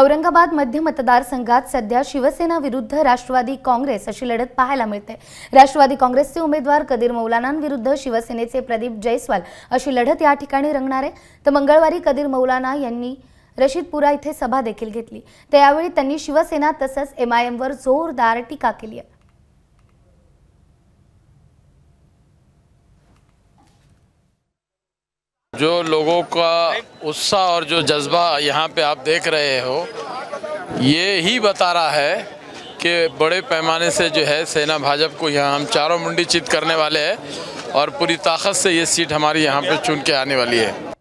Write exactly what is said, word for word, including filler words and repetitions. औरंगाबाद मध्य मतदारसंघात सध्या शिवसेना विरुद्ध राष्ट्रवादी काँग्रेस अशी लढत पाहायला मिळते। राष्ट्रवादी काँग्रेसचे उमेदवार कदिर मौलाना विरुद्ध शिवसेनेचे प्रदीप जयस्वाल अशी लढत या ठिकाणी रंगणार आहे। तर मंगळवारी कदिर मौलाना यांनी रशीदपुरा इथे सभा देखील घेतली। त्यावेळी त्यांनी शिवसेना तसंच एम आय एम वर जोरदार टीका केली आहे। जो लोगों का उत्साह और जो जज्बा यहाँ पे आप देख रहे हो, ये ही बता रहा है कि बड़े पैमाने से जो है सेना भाजपा को यहाँ हम चारों मुंडी चित करने वाले हैं और पूरी ताकत से ये सीट हमारी यहाँ पे चुन के आने वाली है।